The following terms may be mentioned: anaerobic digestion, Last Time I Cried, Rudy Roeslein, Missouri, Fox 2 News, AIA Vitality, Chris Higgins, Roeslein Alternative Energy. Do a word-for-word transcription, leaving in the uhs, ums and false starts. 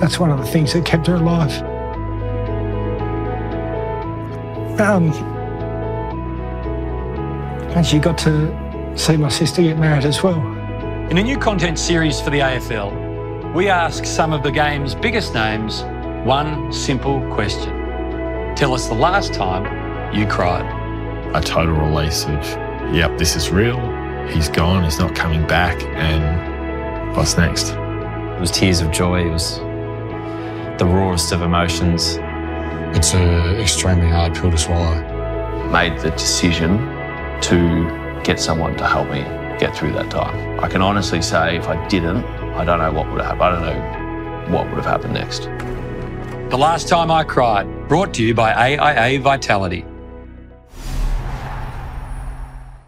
That's one of the things that kept her alive. Um, and she got to see my sister get married as well. In a new content series for the A F L, we ask some of the game's biggest names one simple question. Tell us the last time you cried. A total release of, yep, this is real. He's gone, he's not coming back, and what's next? It was tears of joy, it was the rawest of emotions. It's an extremely hard pill to swallow. Made the decision to get someone to help me get through that time. I can honestly say if I didn't, I don't know what would have happened. I don't know what would have happened next. The Last Time I Cried, brought to you by A I A Vitality.